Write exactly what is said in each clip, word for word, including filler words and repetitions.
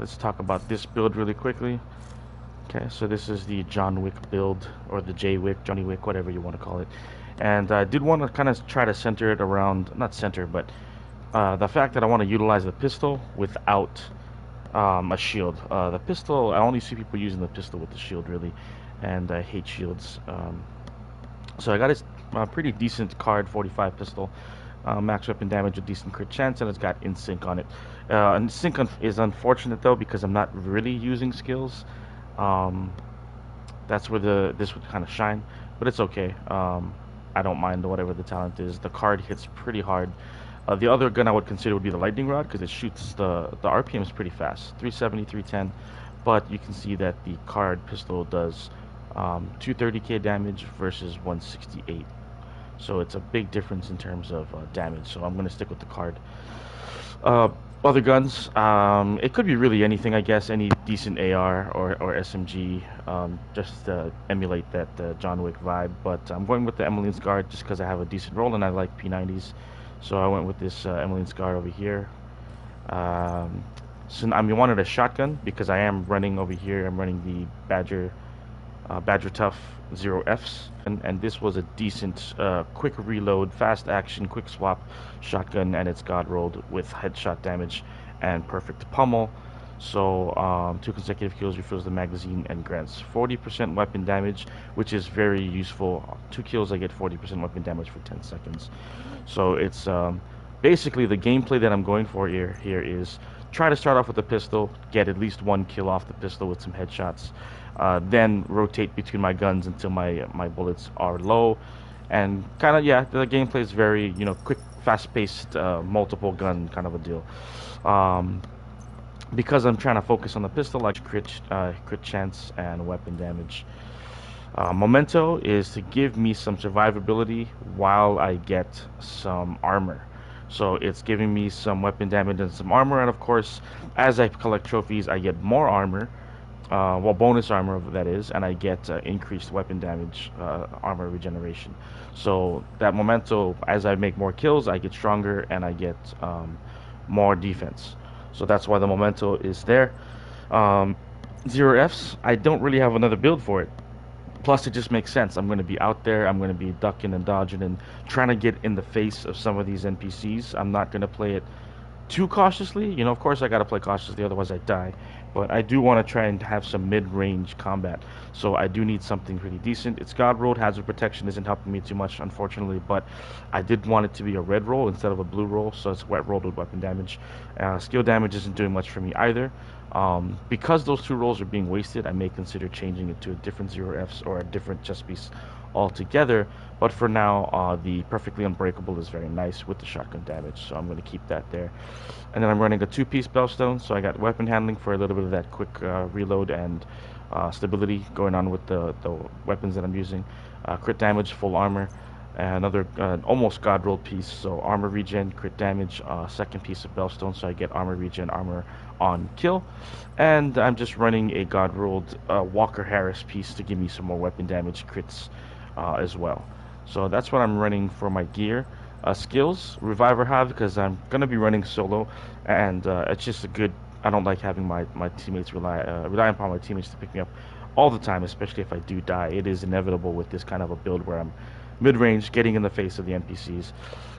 let's talk about this build really quickly. Okay, so this is the John Wick build, or the J Wick, Johnny Wick, whatever you want to call it. And I did want to kind of try to center it around, not center, but uh, the fact that I want to utilize the pistol without um, a shield. Uh, the pistol, I only see people using the pistol with the shield, really, and I hate shields. Um, so I got this uh, pretty decent card, forty-five pistol. Uh, max weapon damage, a decent crit chance, and it's got InSync on it. Uh, InSync un is unfortunate though, because I'm not really using skills. Um, that's where the this would kind of shine, but it's okay. Um, I don't mind whatever the talent is. The card hits pretty hard. Uh, the other gun I would consider would be the lightning rod, because it shoots the the R P Ms pretty fast, three seventy, three ten. But you can see that the card pistol does um, two thirty K damage versus one sixty-eight. So it's a big difference in terms of uh, damage, so I'm going to stick with the card. Uh, other guns, um, it could be really anything, I guess, any decent A R or, or S M G, um, just to emulate that uh, John Wick vibe. But I'm going with the Emelines Card just because I have a decent roll and I like P ninety s, so I went with this uh, Emelines Card over here. Um, so I mean, wanted a shotgun because I am running over here, I'm running the Badger. Uh, Badger Tough zero Fs, and, and this was a decent uh, quick reload, fast action, quick swap shotgun, and it's god rolled with headshot damage and perfect pummel. So um, two consecutive kills refills the magazine and grants forty percent weapon damage, which is very useful. Two kills I get forty percent weapon damage for ten seconds. So it's um, basically the gameplay that I'm going for here, here is try to start off with a pistol, get at least one kill off the pistol with some headshots. Uh, then rotate between my guns until my my bullets are low, and kind of, yeah, the gameplay is very, you know, quick, fast-paced, uh, multiple gun kind of a deal. Um, because I'm trying to focus on the pistol, like crit uh, crit chance and weapon damage. Uh, Memento is to give me some survivability while I get some armor. So it's giving me some weapon damage and some armor, and of course, as I collect trophies, I get more armor. Uh, well, bonus armor, that is, and I get uh, increased weapon damage, uh, armor regeneration. So that Memento, as I make more kills, I get stronger and I get um, more defense. So that's why the Memento is there. Um, zero Fs, I don't really have another build for it. Plus, it just makes sense. I'm going to be out there, I'm going to be ducking and dodging and trying to get in the face of some of these N P Cs. I'm not going to play it too cautiously, you know, of course I gotta play cautiously, otherwise I die, but I do want to try and have some mid-range combat, so I do need something pretty decent. It's god rolled, hazard protection isn't helping me too much, unfortunately, but I did want it to be a red roll instead of a blue roll, so it's wet rolled with weapon damage. Uh, skill damage isn't doing much for me either. Um, because those two rolls are being wasted, I may consider changing it to a different zero Fs or a different chess piece altogether, but for now uh, the Perfectly Unbreakable is very nice with the shotgun damage, so I'm going to keep that there. And then I'm running a two-piece Bellstone, so I got weapon handling for a little bit of that quick uh, reload and uh, stability going on with the, the weapons that I'm using. Uh, crit damage, full armor, and another uh, almost god roll piece, so armor regen, crit damage, uh, second piece of Bellstone, so I get armor regen, armor on kill, and I'm just running a god rolled uh, Walker Harris piece to give me some more weapon damage, crits uh, as well. So that's what I'm running for my gear. Uh, skills, Reviver Hive, because I'm going to be running solo, and uh, it's just a good, I don't like having my, my teammates rely, uh, relying upon my teammates to pick me up all the time, especially if I do die. It is inevitable with this kind of a build where I'm mid-range, getting in the face of the N P Cs,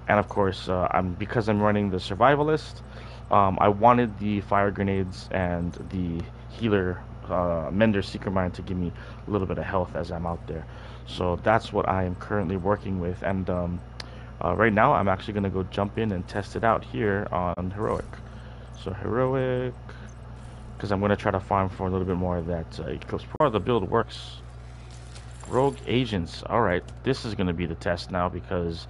and of course, uh, I'm because I'm running the Survivalist, um, I wanted the fire grenades and the healer uh, Mender Seeker Mind to give me a little bit of health as I'm out there. So that's what I am currently working with, and um, uh, right now I'm actually going to go jump in and test it out here on Heroic. So Heroic, because I'm going to try to farm for a little bit more of that uh, Eclipse. Part of the build works. Rogue agents. Alright, this is going to be the test now, because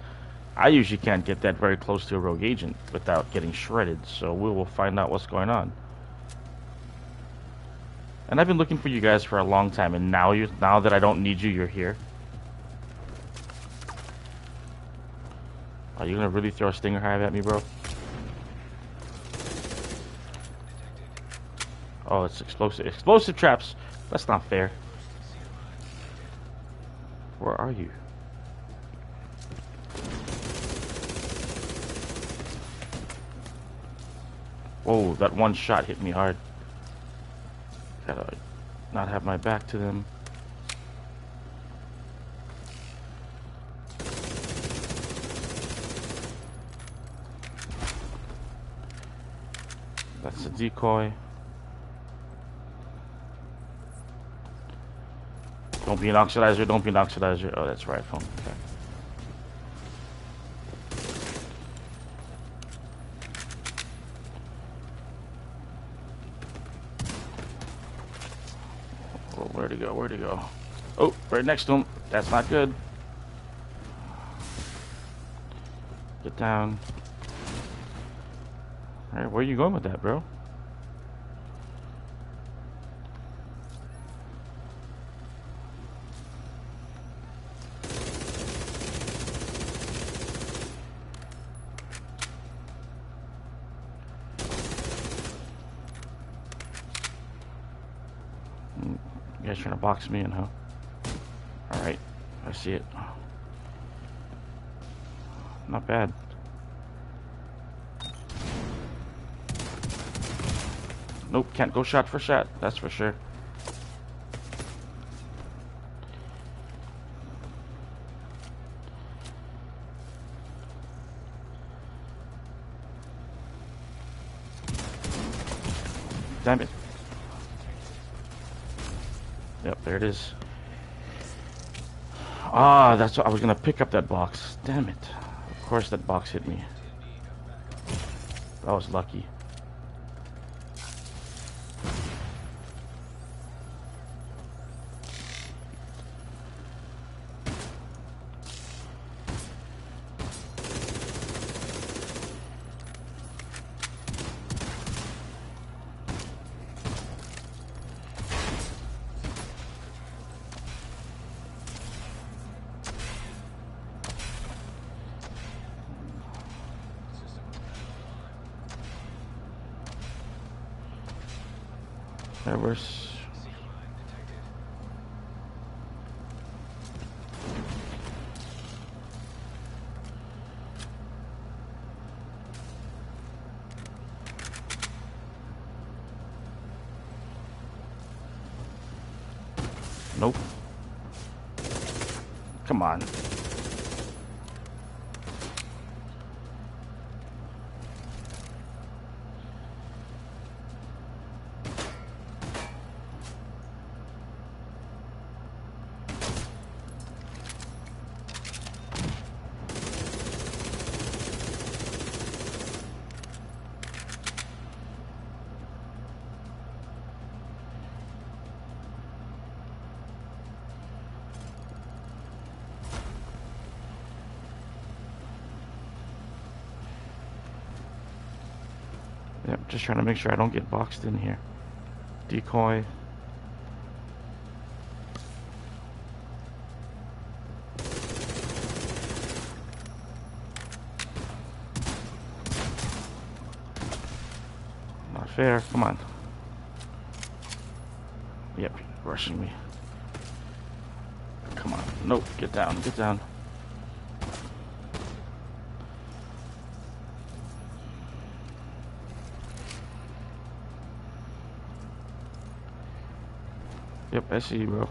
I usually can't get that very close to a rogue agent without getting shredded, so we will find out what's going on. And I've been looking for you guys for a long time, and now you now that I don't need you, you're here. Are you going to really throw a stinger hive at me, bro? Oh, it's explosive. Explosive traps! That's not fair. Where are you? Whoa, that one shot hit me hard. Gotta not have my back to them. That's a decoy. Don't be an oxidizer, don't be an oxidizer. Oh, that's right, phone. Okay. Where to go? Where to go? Oh, right next to him. That's not good. Get down. All right, where are you going with that, bro? You guys trying to box me in, huh? Alright, I see it. Not bad. Nope, can't go shot for shot, that's for sure. Damn it. Yep, there it is. Ah, that's what I was gonna pick up that box. Damn it. Of course that box hit me. I was lucky. Reverse. Nope. Come on. Yep, just trying to make sure I don't get boxed in here. Decoy. Not fair, come on. Yep, rushing me. Come on, nope, get down, get down. Yep, I see you, bro.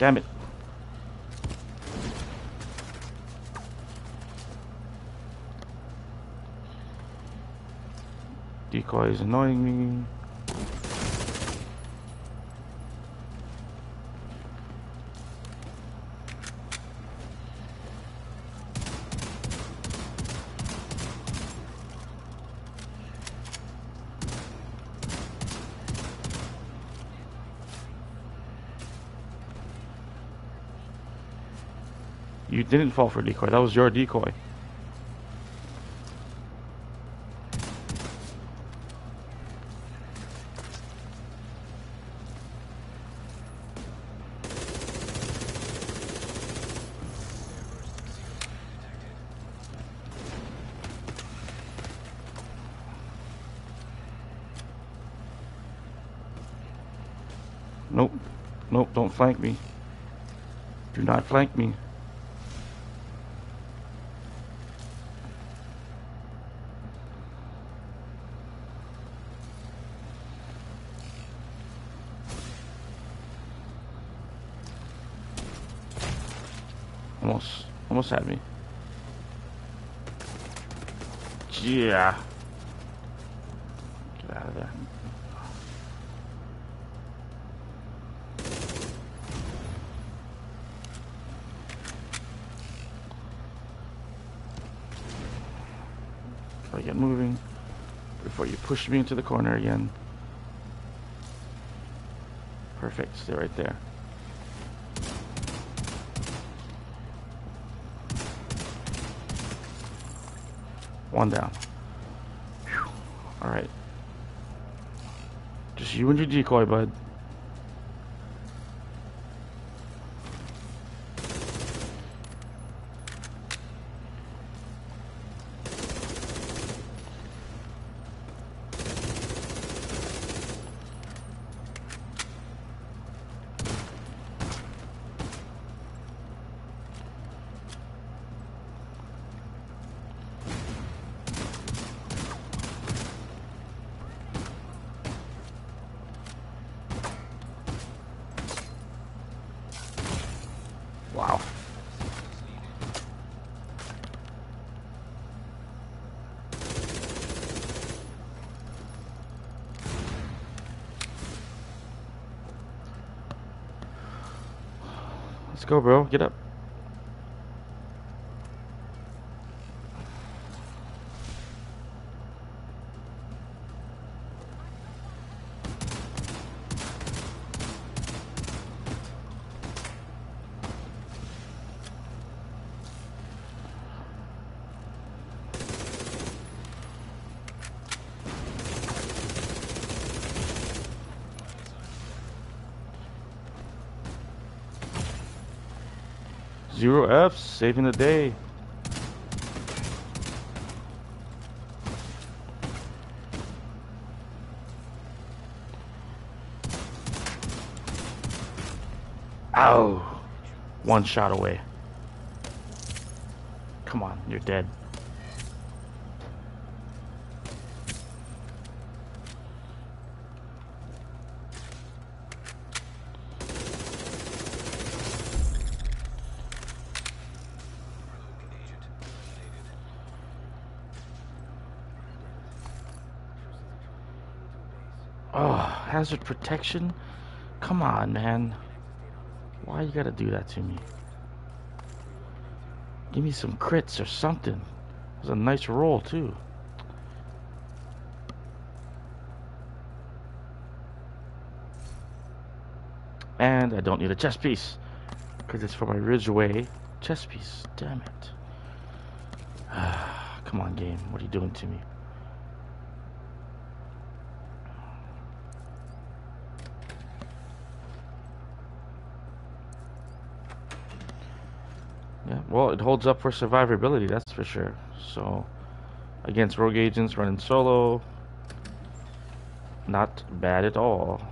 Damn it. Decoy is annoying me. You didn't fall for decoy. That was your decoy. Nope. Nope, don't flank me. Do not flank me. Almost, almost had me. Yeah. Get out of there. Gotta get moving before you push me into the corner again. Perfect, stay right there. One down. Whew. All right. Just you and your decoy, bud. Wow. Let's go, bro. Get up. Zero F's, saving the day. Ow. One shot away. Come on, you're dead. Hazard protection? Come on, man. Why you gotta do that to me? Give me some crits or something. It was a nice roll, too. And I don't need a chest piece, because it's for my ridgeway chest piece. Damn it. Come on, game. What are you doing to me? Yeah, well, it holds up for survivability, that's for sure. So, against rogue agents running solo, not bad at all.